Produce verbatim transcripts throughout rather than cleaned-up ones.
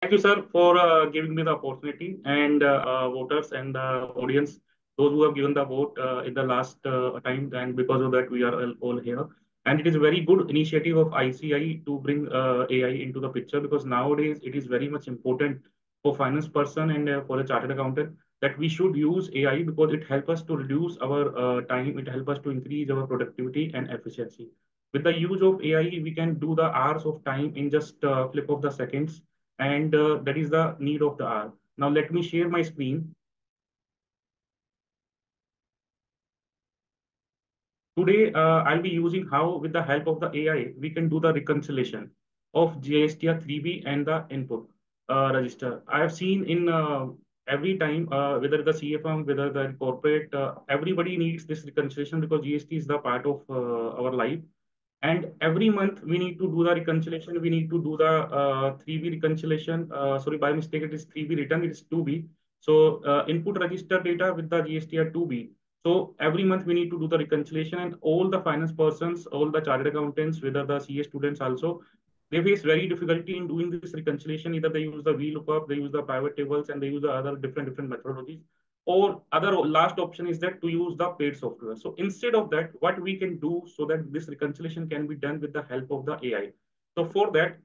Thank you, sir, for uh, giving me the opportunity, and uh, uh, voters and the uh, audience, those who have given the vote uh, in the last uh, time, and because of that, we are all here. And it is a very good initiative of I C I to bring uh, A I into the picture, because nowadays it is very much important for finance person and uh, for a chartered accountant that we should use A I, because it helps us to reduce our uh, time, it helps us to increase our productivity and efficiency. With the use of A I, we can do the hours of time in just uh, flip of the seconds. And uh, that is the need of the hour. Now let me share my screen. Today, uh, I'll be using how, with the help of the A I, we can do the reconciliation of G S T R three B and the input uh, register. I have seen in uh, every time, uh, whether the C A firm, whether the corporate, uh, everybody needs this reconciliation, because G S T is the part of uh, our life. And every month we need to do the reconciliation. We need to do the uh, three B reconciliation. Uh, sorry, by mistake, it is three B written, it is two B. So uh, input register data with the G S T R two B. So every month we need to do the reconciliation, and all the finance persons, all the chartered accountants, whether the C A students also, they face very difficulty in doing this reconciliation. Either they use the VLOOKUP, they use the pivot tables, and they use the other different, different methodologies. Or other last option is that to use the paid software. So instead of that, what we can do so that this reconciliation can be done with the help of the A I. So for that,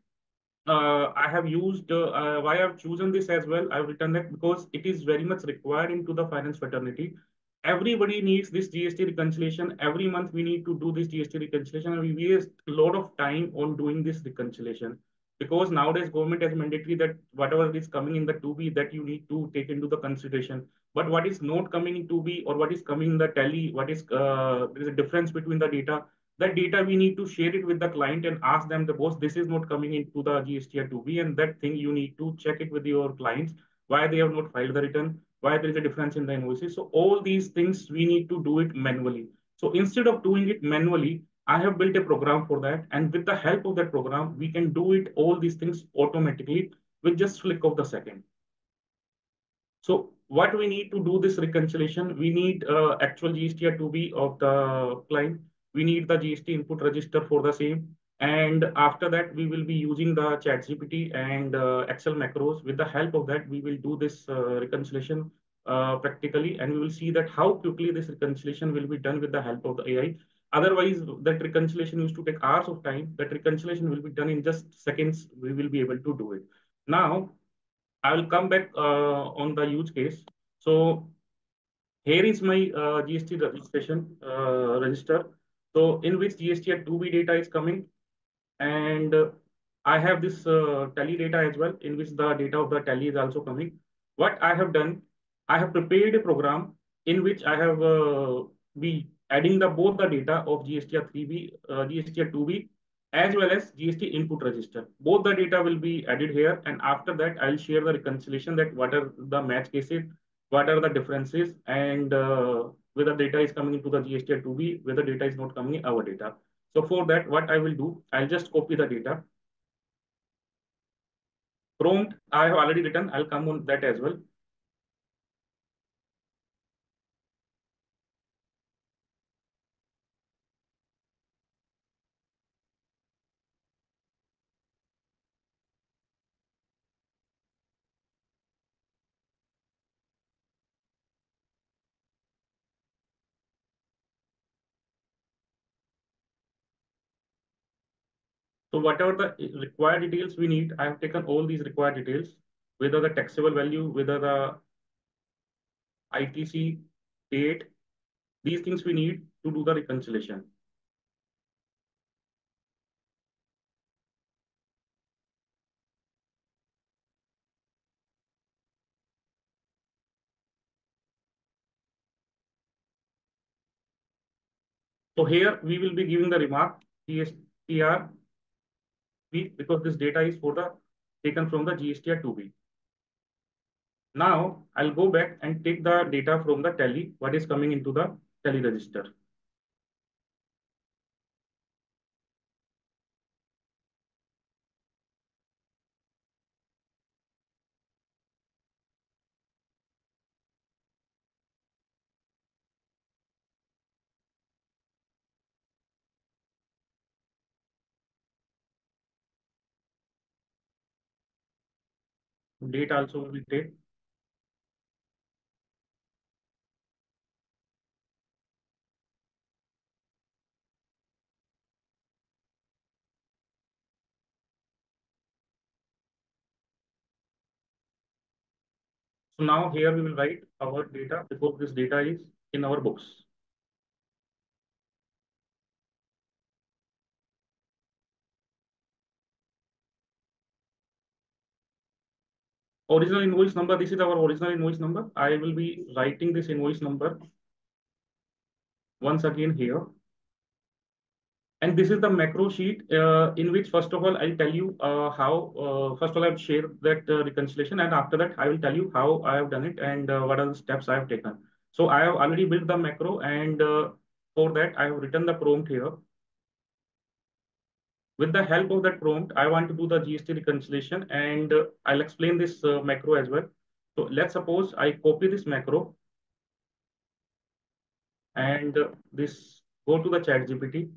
uh, I have used, uh, uh, why I've chosen this as well, I've written that because it is very much required into the finance fraternity. Everybody needs this G S T reconciliation. Every month we need to do this G S T reconciliation, and we waste a lot of time on doing this reconciliation. Because nowadays government has mandatory that whatever is coming in the two B that you need to take into the consideration. But what is not coming in two B, or what is coming in the tally, what is uh, there is a difference between the data. That data we need to share it with the client and ask them, the boss, this is not coming into the G S T R two B, and that thing you need to check it with your clients, why they have not filed the return, why there is a difference in the invoices. So all these things we need to do it manually. So instead of doing it manually, I have built a program for that, and with the help of that program, we can do it all these things automatically with just flick of the second. So what we need to do this reconciliation, we need uh, actual G S T R two B of the client. We need the G S T input register for the same. And after that, we will be using the ChatGPT and uh, Excel macros. With the help of that, we will do this uh, reconciliation uh, practically, and we will see that how quickly this reconciliation will be done with the help of the A I. Otherwise, that reconciliation used to take hours of time. That reconciliation will be done in just seconds. We will be able to do it. Now, I will come back uh, on the use case. So here is my uh, G S T registration uh, register. So in which G S T R two B data is coming. And uh, I have this uh, tally data as well, in which the data of the tally is also coming. What I have done, I have prepared a program in which I have uh, we adding the both the data of G S T R three B, uh, G S T R two B, as well as G S T input register. Both the data will be added here. And after that, I'll share the reconciliation that what are the match cases, what are the differences, and uh, whether data is coming into the G S T R two B, whether data is not coming in our data. So for that, what I will do, I'll just copy the data. Prompt, I have already written, I'll come on that as well. So whatever the required details we need, I have taken all these required details, whether the taxable value, whether the I T C, date, these things we need to do the reconciliation. So here we will be giving the remark G S T R, because this data is for the taken from the G S T R two B. Now I'll go back and take the data from the tally, what is coming into the tally register. Date also will be date. So now here we will write our data before this data is in our books. Original invoice number, this is our original invoice number. I will be writing this invoice number once again here. And this is the macro sheet uh, in which, first of all, I'll tell you uh, how, uh, first of all, I've shared that uh, reconciliation, and after that, I will tell you how I have done it and uh, what are the steps I have taken. So I have already built the macro, and uh, for that, I have written the prompt here. With the help of that prompt, I want to do the G S T reconciliation, and uh, I'll explain this uh, macro as well. So let's suppose I copy this macro and uh, this go to the ChatGPT.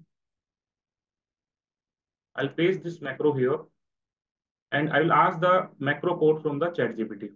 I'll paste this macro here and I will ask the macro code from the ChatGPT.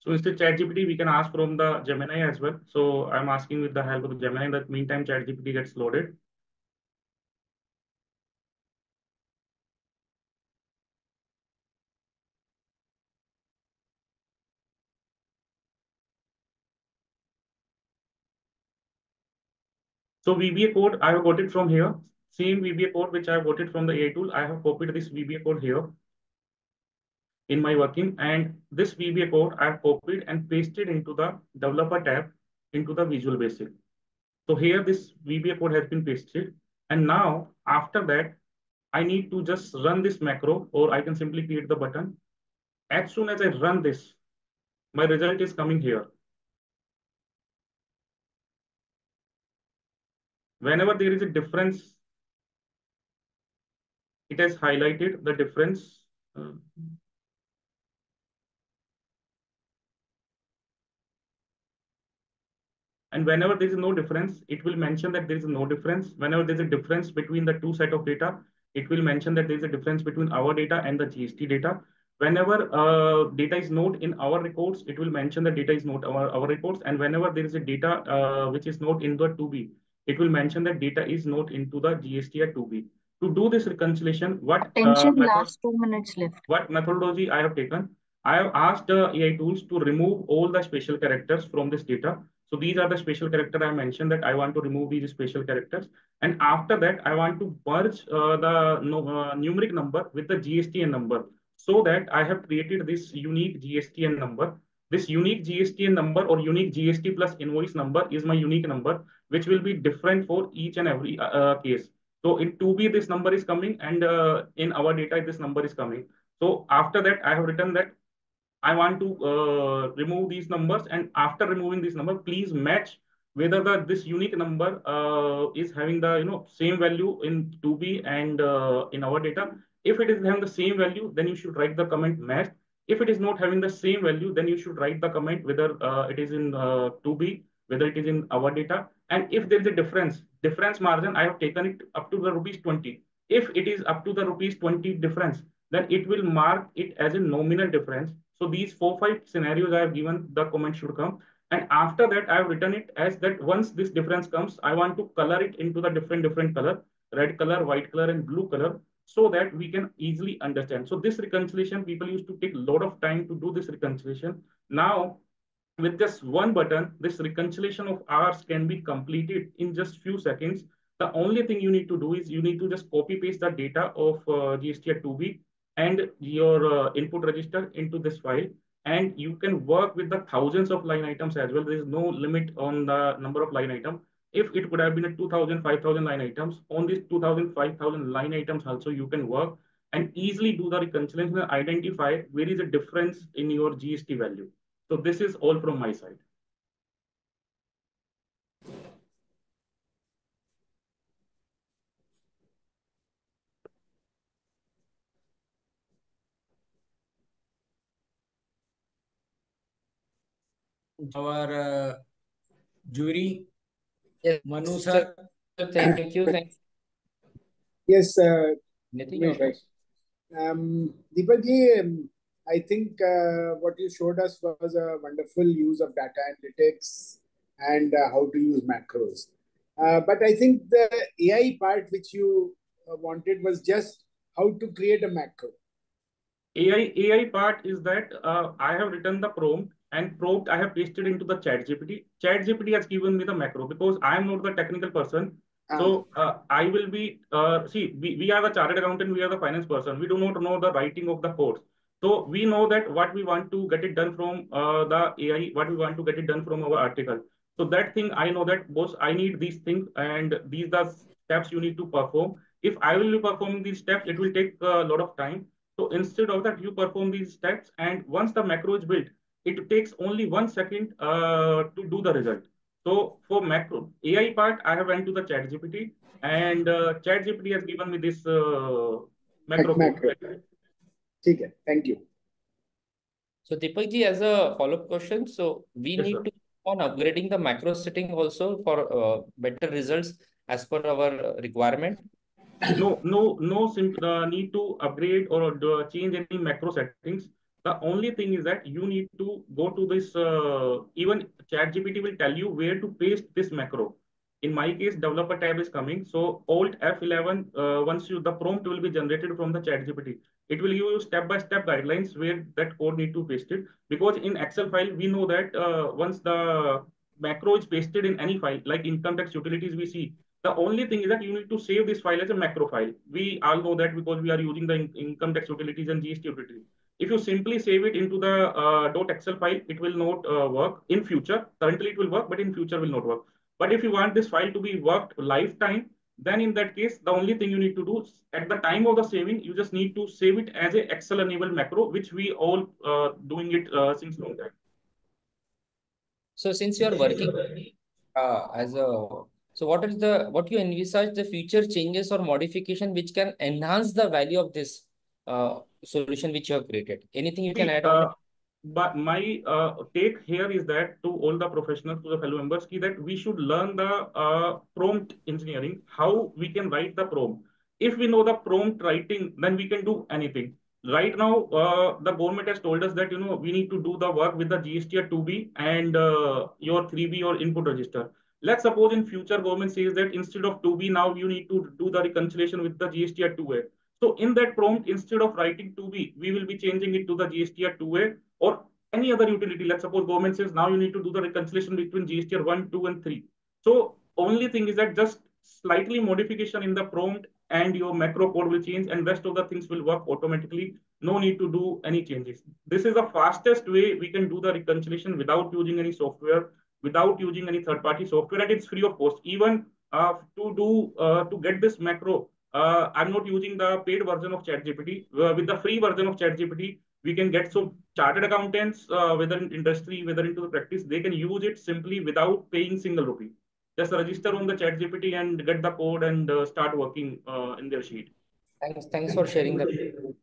So instead ChatGPT, we can ask from the Gemini as well. So I'm asking with the help of the Gemini. In the meantime, ChatGPT gets loaded. So V B A code, I have got it from here. Same V B A code which I have got it from the A I tool. I have copied this V B A code here in my working, and this V B A code I have copied and pasted into the developer tab into the Visual Basic. So here this V B A code has been pasted, and now after that I need to just run this macro, or I can simply create the button. As soon as I run this, my result is coming here. Whenever there is a difference, it has highlighted the difference. Uh, And whenever there is no difference, it will mention that there is no difference. Whenever there is a difference between the two set of data, it will mention that there is a difference between our data and the G S T data. Whenever uh, data is not in our records, it will mention that data is not our, our records. And whenever there is a data uh, which is not in the two B, it will mention that data is not into the G S T R two B. To do this reconciliation, what, uh, last two minutes left. What methodology I have taken? I have asked uh, A I tools to remove all the special characters from this data. So these are the special character I mentioned that I want to remove these special characters. And after that, I want to merge uh, the no, uh, numeric number with the G S T N number, so that I have created this unique G S T N number. This unique G S T N number, or unique G S T plus invoice number, is my unique number, which will be different for each and every uh, case. So in two B, this number is coming, and uh, in our data, this number is coming. So after that, I have written that I want to uh, remove these numbers, and after removing this number, please match whether the this unique number uh, is having the you know same value in two B and uh, in our data. If it is having the same value, then you should write the comment match. If it is not having the same value, then you should write the comment whether uh, it is in uh, two B, whether it is in our data. And if there is a difference, difference margin, I have taken it up to the rupees twenty. If it is up to the rupees twenty difference, then it will mark it as a nominal difference. So these four, five scenarios I have given, the comment should come. And after that, I have written it as that once this difference comes, I want to color it into the different, different color, red color, white color, and blue color, so that we can easily understand. So this reconciliation, people used to take a lot of time to do this reconciliation. Now, with just one button, this reconciliation of ours can be completed in just few seconds. The only thing you need to do is you need to just copy paste the data of uh, G S T R two B and your uh, input register into this file, and you can work with the thousands of line items as well. There is no limit on the number of line items. If it could have been a two thousand, five thousand line items, on these two thousand, five thousand line items also you can work, and easily do the reconciliation and identify where is a difference in your G S T value. So this is all from my side. Our uh, jury, yes. Manu sir. Thank you. Thank you. Yes, uh, yes. Right. Um, Deepak ji, um, I think uh, what you showed us was a wonderful use of data analytics and uh, how to use macros. Uh, but I think the A I part which you uh, wanted was just how to create a macro. A I, A I part is that uh, I have written the prompt. And prompt I have pasted into the ChatGPT. ChatGPT has given me the macro because I am not the technical person. Um, so uh, I will be, uh, see, we, we are the chartered accountant, we are the finance person. We do not know the writing of the codes. So we know that what we want to get it done from uh, the A I, what we want to get it done from our article. So that thing, I know that boss, I need these things and these are steps you need to perform. If I will be performing these steps, it will take a lot of time. So instead of that, you perform these steps. And once the macro is built, it takes only one second uh, to do the result. So for macro A I part, I have went to the ChatGPT and uh, ChatGPT has given me this uh, macro. macro. Okay. Thank you. So Deepak ji, as a follow-up question, so we yes, need sir. to keep on upgrading the macro setting also for uh, better results as per our requirement. No, no, no uh, need to upgrade or uh, change any macro settings. The only thing is that you need to go to this, uh, even ChatGPT will tell you where to paste this macro. In my case, developer tab is coming. So Alt F eleven, uh, once you, the prompt will be generated from the ChatGPT. It will give you step-by-step guidelines where that code need to paste it. Because in Excel file, we know that uh, once the macro is pasted in any file, like income tax utilities we see, the only thing is that you need to save this file as a macro file. We all know that because we are using the in income tax utilities and G S T utilities. If you simply save it into the uh, .excel file, it will not uh, work in future. Currently it will work, but in future will not work. But if you want this file to be worked lifetime, then in that case, the only thing you need to do at the time of the saving, you just need to save it as a Excel enabled macro, which we all uh, doing it uh, since long time. So since you are working uh, as a, so what is the, what you envisage the future changes or modification, which can enhance the value of this Uh, solution which you have created? Anything you can add uh, on? But my uh, take here is that to all the professionals, to the fellow members, ki that we should learn the uh, prompt engineering, how we can write the prompt. If we know the prompt writing, then we can do anything. Right now, uh, the government has told us that, you know, we need to do the work with the G S T R two B and uh, your three B or input register. Let's suppose in future government says that instead of two B, now you need to do the reconciliation with the G S T R two A. So in that prompt, instead of writing two B, we will be changing it to the G S T R two A or any other utility. Let's suppose government says now you need to do the reconciliation between G S T R one, two, and three. So only thing is that just slightly modification in the prompt and your macro code will change and rest of the things will work automatically. No need to do any changes. This is the fastest way we can do the reconciliation without using any software, without using any third-party software, and it's free of cost. Even uh, to do uh, to get this macro, Uh, I'm not using the paid version of ChatGPT. Uh, with the free version of ChatGPT, we can get so chartered accountants, uh, whether in industry, whether into the practice, they can use it simply without paying single rupee. Just register on the ChatGPT and get the code and uh, start working uh, in their sheet. Thanks, thanks for sharing that.